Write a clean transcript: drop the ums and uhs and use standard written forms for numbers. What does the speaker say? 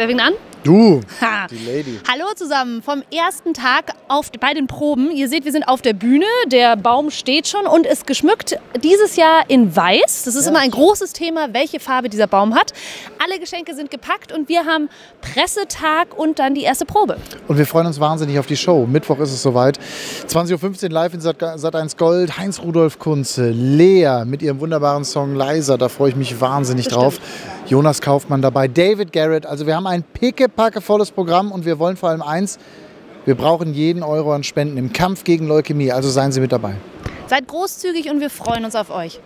Wer fängt an? Du, ha. Die Lady. Hallo zusammen vom ersten Tag bei den Proben. Ihr seht, wir sind auf der Bühne, der Baum steht schon und ist geschmückt dieses Jahr in Weiß. Das ist immer ein großes Thema, welche Farbe dieser Baum hat. Alle Geschenke sind gepackt und wir haben Pressetag und dann die erste Probe. Und wir freuen uns wahnsinnig auf die Show. Mittwoch ist es soweit. 20:15 Uhr live in Sat.1 Gold. Heinz-Rudolf Kunze, Lea mit ihrem wunderbaren Song Leiser, da freue ich mich wahnsinnig drauf. Jonas Kaufmann dabei, David Garrett. Also wir haben ein pickepackevolles Programm und wir wollen vor allem eins, wir brauchen jeden Euro an Spenden im Kampf gegen Leukämie, also seien Sie mit dabei. Seid großzügig und wir freuen uns auf euch.